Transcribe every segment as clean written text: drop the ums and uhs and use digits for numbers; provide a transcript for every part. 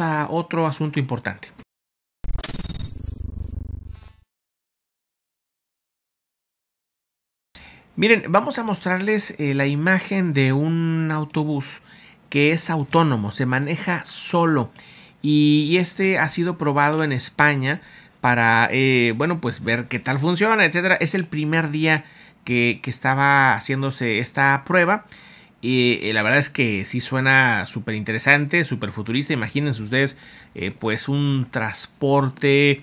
a otro asunto importante. Miren, vamos a mostrarles la imagen de un autobús que es autónomo, se maneja solo. Y este ha sido probado en España para, bueno, pues ver qué tal funciona, etcétera. Es el primer día que estaba haciéndose esta prueba. Y la verdad es que sí suena súper interesante, súper futurista. Imagínense ustedes, pues un transporte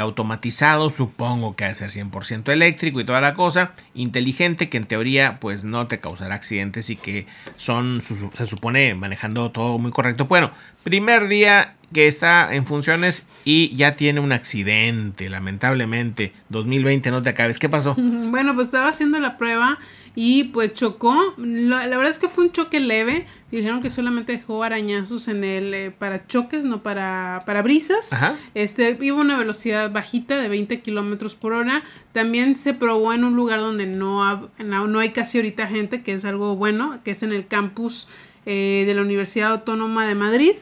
automatizado, supongo que ha de ser 100% eléctrico y toda la cosa, inteligente, que en teoría pues no te causará accidentes y que son, se supone, manejando todo muy correcto. Bueno, primer día que está en funciones y ya tiene un accidente, lamentablemente. 2020, no te acabes. ¿Qué pasó? Bueno, pues estaba haciendo la prueba y pues chocó. La verdad es que fue un choque leve. Dijeron que solamente dejó arañazos en el parachoques, no para brisas. Ajá. Iba a una velocidad bajita de 20 km/h. También se probó en un lugar donde no hay casi ahorita gente, que es algo bueno, que es en el campus de la Universidad Autónoma de Madrid.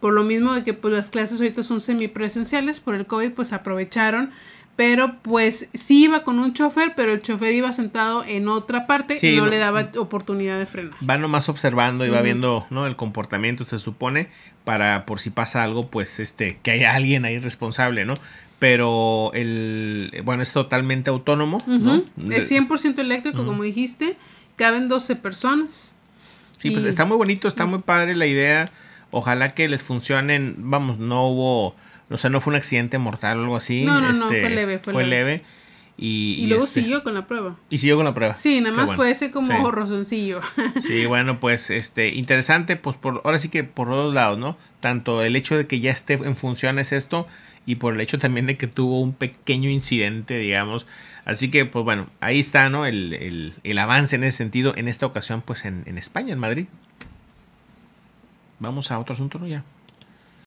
Por lo mismo de que pues las clases ahorita son semipresenciales por el COVID, pues aprovecharon. Pero pues sí iba con un chofer, pero el chofer iba sentado en otra parte, sí, no le daba oportunidad de frenar. Va nomás observando y va viendo, ¿no?, el comportamiento, se supone, para por si pasa algo, pues que haya alguien ahí responsable, ¿no? Pero bueno, es totalmente autónomo, ¿no? Es 100% eléctrico, como dijiste, caben 12 personas. Sí, pues está muy bonito, está muy padre la idea. Ojalá que les funcionen. Vamos, no hubo, o sea, no fue un accidente mortal o algo así. No, no, no, fue leve. Fue leve. Y luego siguió con la prueba. Y siguió con la prueba. Sí, nada más fue ese como borrosoncillo. Sí, bueno, pues interesante, pues ahora sí que por dos lados, ¿no? Tanto el hecho de que ya esté en funciones esto y por el hecho también de que tuvo un pequeño incidente, digamos. Así que, pues bueno, ahí está, ¿no? El avance en ese sentido, en esta ocasión, pues en España, en Madrid. Vamos a otro asunto, ¿no? Ya.